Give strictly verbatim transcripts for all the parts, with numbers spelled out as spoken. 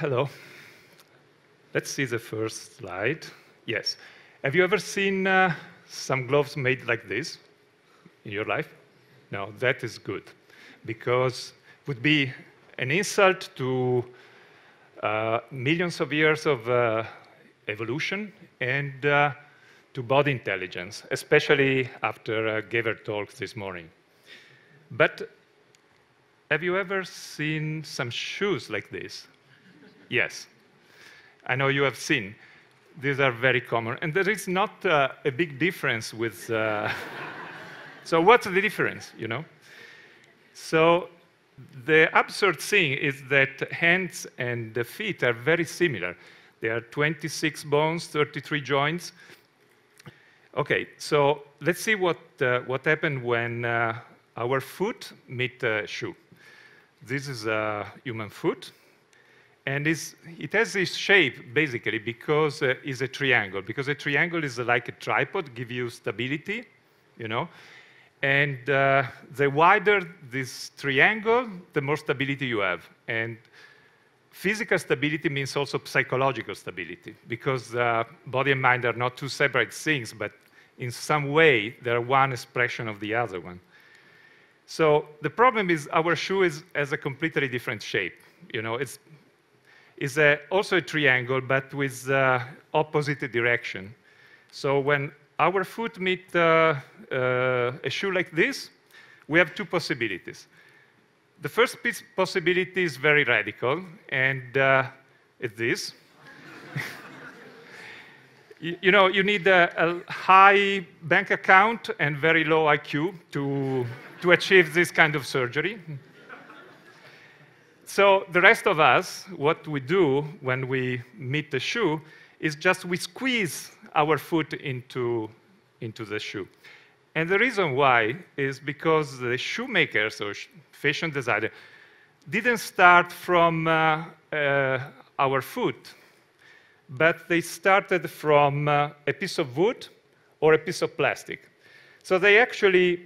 Hello. Let's see the first slide. Yes. Have you ever seen uh, some gloves made like this in your life? No, that is good, because it would be an insult to uh, millions of years of uh, evolution and uh, to body intelligence, especially after uh, Gever's talk this morning. But have you ever seen some shoes like this? Yes. I know you have seen. These are very common. And there is not uh, a big difference with... Uh... so what's the difference, you know? So the absurd thing is that hands and the feet are very similar. There are twenty-six bones, thirty-three joints. OK, so let's see what, uh, what happened when uh, our foot meets a shoe. This is a human foot. And it's, it has this shape, basically, because uh, it's a triangle. Because a triangle is like a tripod, gives you stability, you know? And uh, the wider this triangle, the more stability you have. And physical stability means also psychological stability, because uh, body and mind are not two separate things, but in some way, they are one expression of the other one. So the problem is our shoe is, has a completely different shape. You know, it's, it's a, also a triangle, but with uh, opposite direction. So when our foot meets uh, uh, a shoe like this, we have two possibilities. The first possibility is very radical, and uh, it's this. you, you know, you need a, a high bank account and very low I Q to, to achieve this kind of surgery. So the rest of us, what we do when we meet the shoe is just we squeeze our foot into, into the shoe. And the reason why is because the shoemakers or fashion designers didn't start from uh, uh, our foot, but they started from uh, a piece of wood or a piece of plastic. So they actually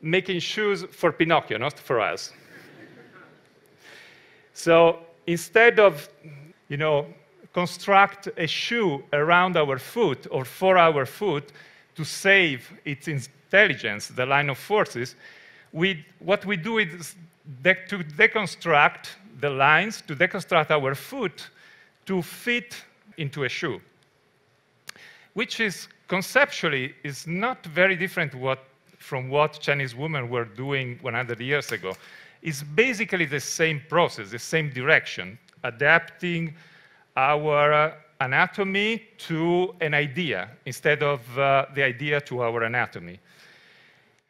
making shoes for Pinocchio, not for us. So instead of, you know, construct a shoe around our foot or for our foot to save its intelligence, the line of forces, we, what we do is de to deconstruct the lines, to deconstruct our foot to fit into a shoe, which is conceptually is not very different what, from what Chinese women were doing one hundred years ago. It's basically the same process, the same direction, adapting our uh, anatomy to an idea instead of uh, the idea to our anatomy.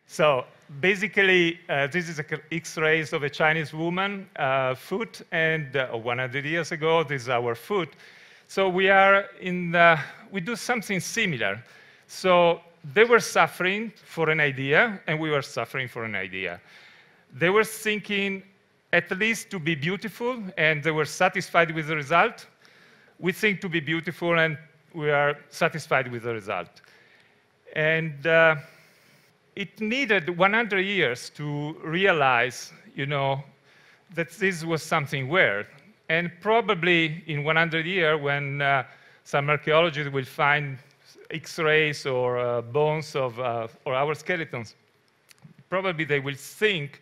So basically, uh, this is X-rays of a Chinese woman uh, foot, and uh, one hundred years ago, this is our foot. So we are in the, we do something similar. So they were suffering for an idea, and we were suffering for an idea. They were thinking at least to be beautiful, and they were satisfied with the result. We think to be beautiful, and we are satisfied with the result. And uh, it needed one hundred years to realize, you know, that this was something weird. And probably in one hundred years, when uh, some archaeologists will find X-rays or uh, bones of uh, or our skeletons, probably they will think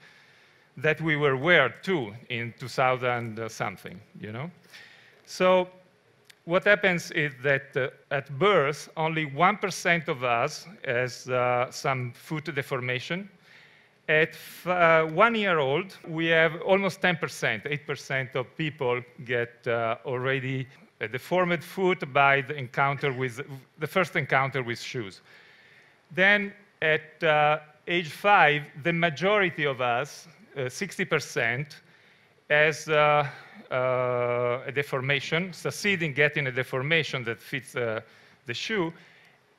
that we were weird too in two thousand something, you know. So what happens is that uh, at birth, only one percent of us has uh, some foot deformation. At uh, one year old, we have almost ten percent, eight percent of people get uh, already a deformed foot by the encounter with, the first encounter with shoes. Then at uh, age five, the majority of us, uh, sixty percent, has uh, uh, a deformation, succeed in getting a deformation that fits uh, the shoe.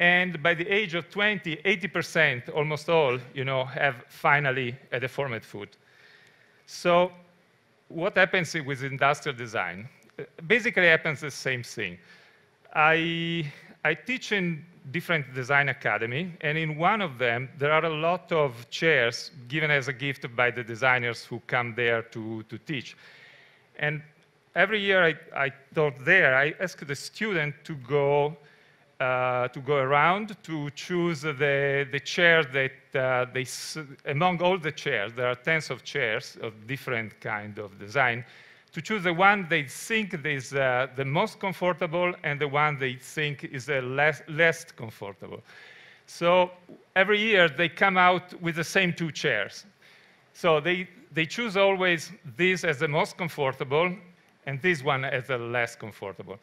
And by the age of twenty, eighty percent, almost all, you know, have finally a deformed foot. So what happens with industrial design? Basically happens the same thing. I, I teach in different design academy, and in one of them, there are a lot of chairs given as a gift by the designers who come there to, to teach. And every year I, I taught there, I asked the student to go uh, to go around to choose the the chair that uh, they among all the chairs. There are tens of chairs of different kind of design. To choose the one they think is uh, the most comfortable and the one they think is the less less comfortable. So every year they come out with the same two chairs. So they, they choose always this as the most comfortable and this one as the less comfortable.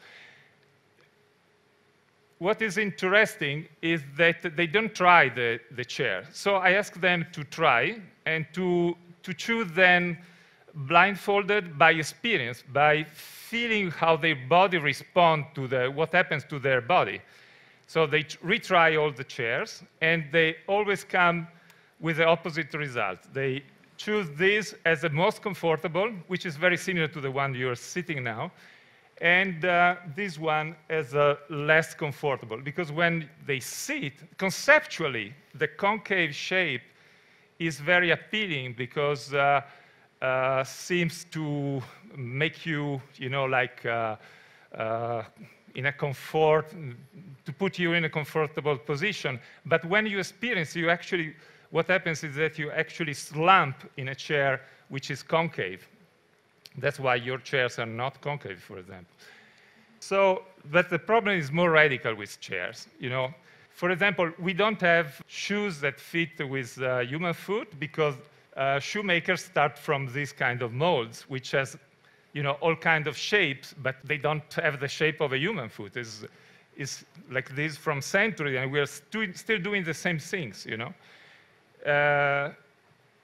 What is interesting is that they don't try the, the chair. So I ask them to try and to, to choose them blindfolded by experience, by feeling how their body responds to the, what happens to their body. So they retry all the chairs, and they always come with the opposite result. They choose this as the most comfortable, which is very similar to the one you're sitting now, and uh, this one as the less comfortable. Because when they sit, conceptually, the concave shape is very appealing because uh, uh, seems to make you, you know, like, uh, uh, in a comfort, to put you in a comfortable position. But when you experience, you actually, what happens is that you actually slump in a chair which is concave. That's why your chairs are not concave, for example. So, but the problem is more radical with chairs, you know. For example, we don't have shoes that fit with uh, human foot because uh, shoemakers start from these kind of molds, which has you know, all kinds of shapes, but they don't have the shape of a human foot. It's, it's like this from centuries, and we're stu still doing the same things, you know. Uh,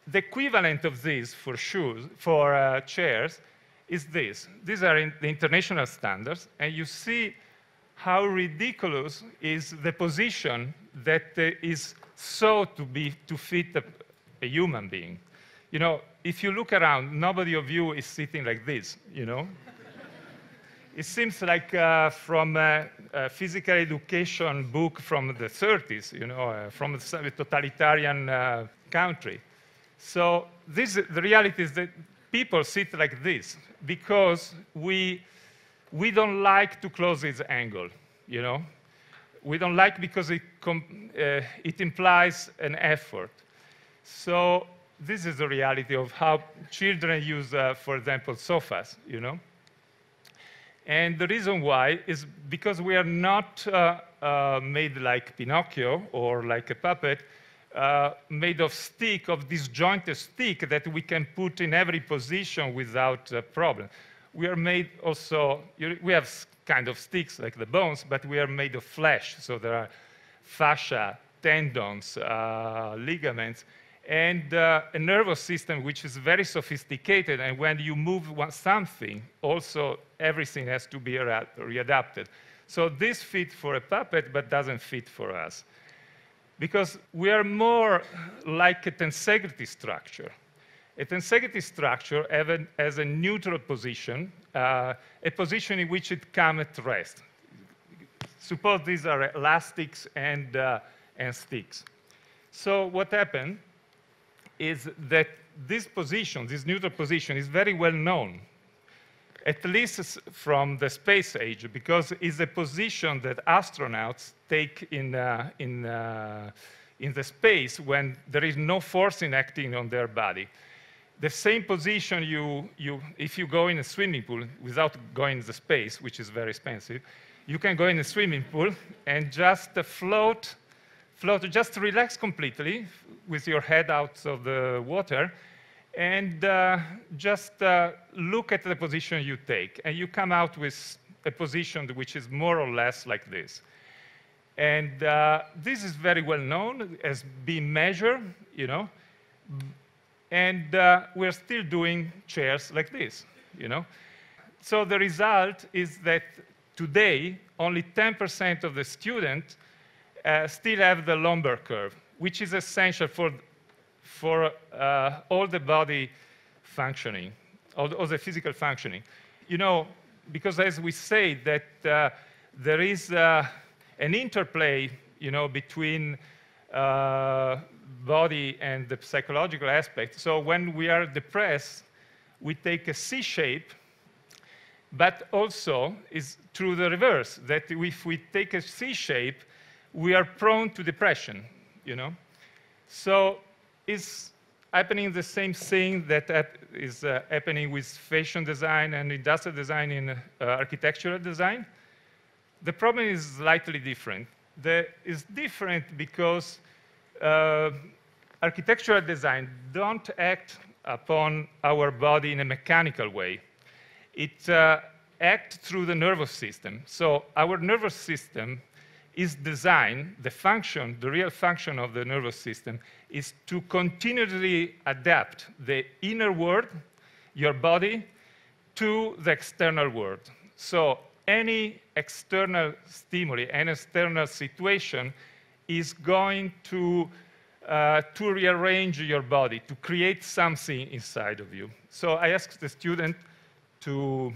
the equivalent of this for shoes, for uh, chairs, is this. These are in the international standards, and you see how ridiculous is the position that uh, is so to be, to fit a, a human being. You know, if you look around, nobody of you is sitting like this, you know? It seems like uh, from a, a physical education book from the thirties, you know, uh, from a totalitarian uh, country. So this, the reality is that people sit like this because we, we don't like to close this angle, you know? We don't like because it, com uh, it implies an effort. So this is the reality of how children use, uh, for example, sofas, you know? And the reason why is because we are not uh, uh, made like Pinocchio or like a puppet, uh, made of stick, of disjointed stick that we can put in every position without a problem. We are made also, we have kind of sticks like the bones, but we are made of flesh. So there are fascia, tendons, uh, ligaments, and uh, a nervous system which is very sophisticated, and when you move one, something, also everything has to be readapted. So this fits for a puppet, but doesn't fit for us. Because we are more like a tensegrity structure. A tensegrity structure has a neutral position, uh, a position in which it comes at rest. Suppose these are elastics and, uh, and sticks. So what happened is that this position, this neutral position, is very well known, at least from the space age, because it's a position that astronauts take in, uh, in, uh, in the space when there is no force in acting on their body. The same position you, you, if you go in a swimming pool without going to the space, which is very expensive, you can go in a swimming pool and just float Float, just relax completely with your head out of the water and uh, just uh, look at the position you take. And you come out with a position which is more or less like this. And uh, this is very well known as being measured, you know. And uh, we're still doing chairs like this, you know. So the result is that today only ten percent of the students Uh, still have the lumbar curve, which is essential for, for uh, all the body functioning, all, all the physical functioning. You know, because as we say that uh, there is uh, an interplay, you know, between uh, body and the psychological aspect. So when we are depressed, we take a C shape but also is true the reverse, that if we take a C shape, we are prone to depression, you know? So it's happening the same thing that is uh, happening with fashion design and industrial design and uh, architectural design. The problem is slightly different. The, it's different because uh, architectural design don't act upon our body in a mechanical way. It uh, acts through the nervous system. So our nervous system is designed, the function, the real function of the nervous system is to continually adapt the inner world, your body, to the external world. So any external stimuli, any external situation is going to Uh, to rearrange your body, to create something inside of you. So I asked the student to,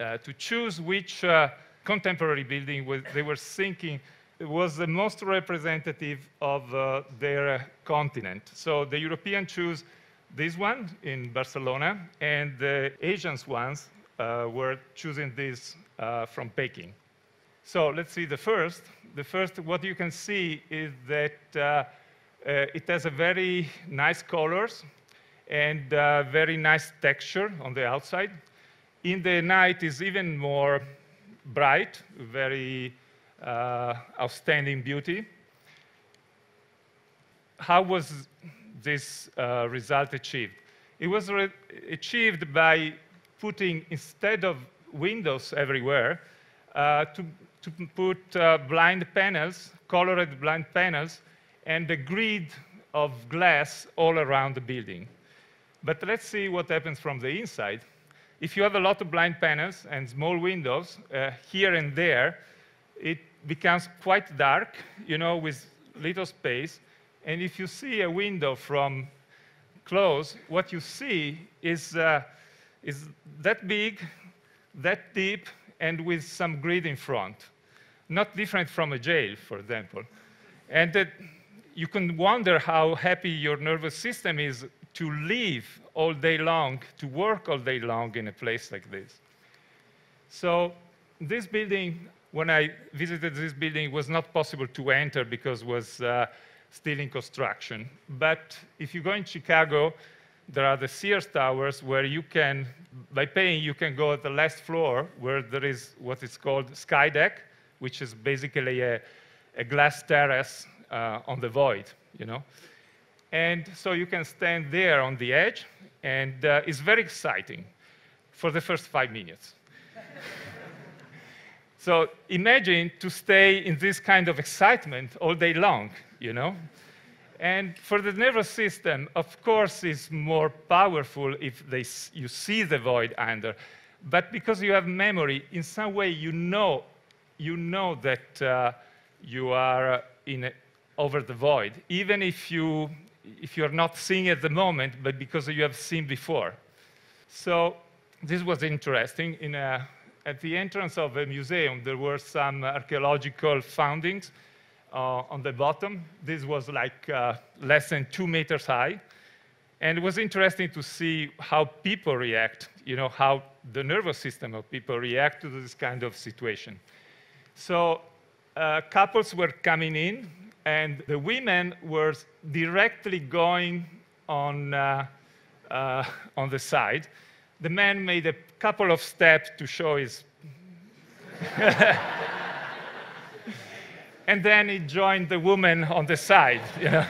uh, to choose which uh, contemporary building was, they were thinking was the most representative of uh, their uh, continent. So the European chose this one in Barcelona, and the Asian ones uh, were choosing this uh, from Peking. So let's see the first. The first, what you can see is that uh, Uh, it has a very nice colors and uh, very nice texture on the outside. In the night is even more bright, very uh, outstanding beauty. How was this uh, result achieved? It was re achieved by putting, instead of windows everywhere, uh, to, to put uh, blind panels, colored blind panels, and a grid of glass all around the building. But let's see what happens from the inside. If you have a lot of blind panels and small windows uh, here and there, it becomes quite dark, you know, with little space. And if you see a window from close, what you see is, uh, is that big, that deep, and with some grid in front. Not different from a jail, for example. And that, you can wonder how happy your nervous system is to live all day long, to work all day long in a place like this. So this building, when I visited this building, it was not possible to enter because it was uh, still in construction. But if you go in Chicago, there are the Sears Towers where you can, by paying, you can go at the last floor where there is what is called sky deck, which is basically a, a glass terrace Uh, on the void, you know. And so you can stand there on the edge, and uh, it's very exciting for the first five minutes. So imagine to stay in this kind of excitement all day long, you know. And for the nervous system, of course, it's more powerful if they s you see the void under. But because you have memory, in some way you know, you know that uh, you are in a over the void, even if you if you're not seeing at the moment, but because you have seen before. So this was interesting. In a, at the entrance of a museum, there were some archaeological foundings uh, on the bottom. This was like uh, less than two meters high. And it was interesting to see how people react, you know, how the nervous system of people react to this kind of situation. So uh, couples were coming in, and the women were directly going on, uh, uh, on the side. The man made a couple of steps to show his... And then he joined the woman on the side. You know?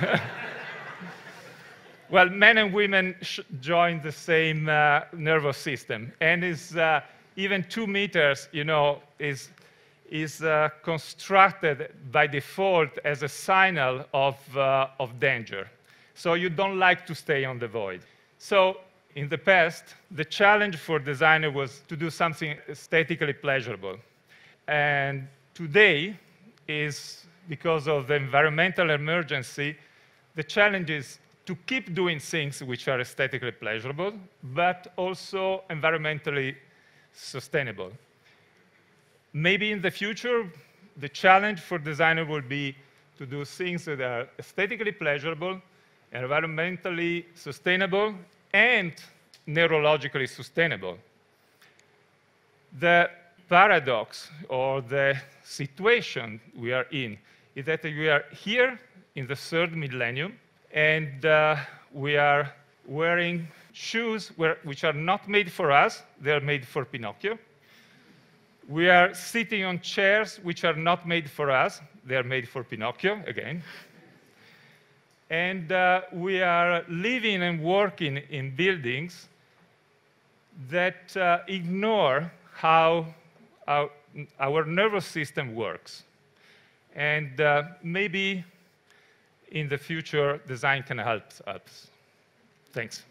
Well, men and women sh joined the same uh, nervous system. And is uh, even two meters, you know, is... is uh, constructed by default as a signal of, uh, of danger. So you don't like to stay on the void. So in the past, the challenge for designer was to do something aesthetically pleasurable. And today is, because of the environmental emergency, the challenge is to keep doing things which are aesthetically pleasurable, but also environmentally sustainable. Maybe in the future, the challenge for designer will be to do things that are aesthetically pleasurable, environmentally sustainable, and neurologically sustainable. The paradox or the situation we are in is that we are here in the third millennium, and uh, we are wearing shoes where, which are not made for us, they are made for Pinocchio. We are sitting on chairs which are not made for us, they are made for Pinocchio, again. And uh, we are living and working in buildings that uh, ignore how our, our nervous system works. And uh, maybe in the future, design can help us. Thanks.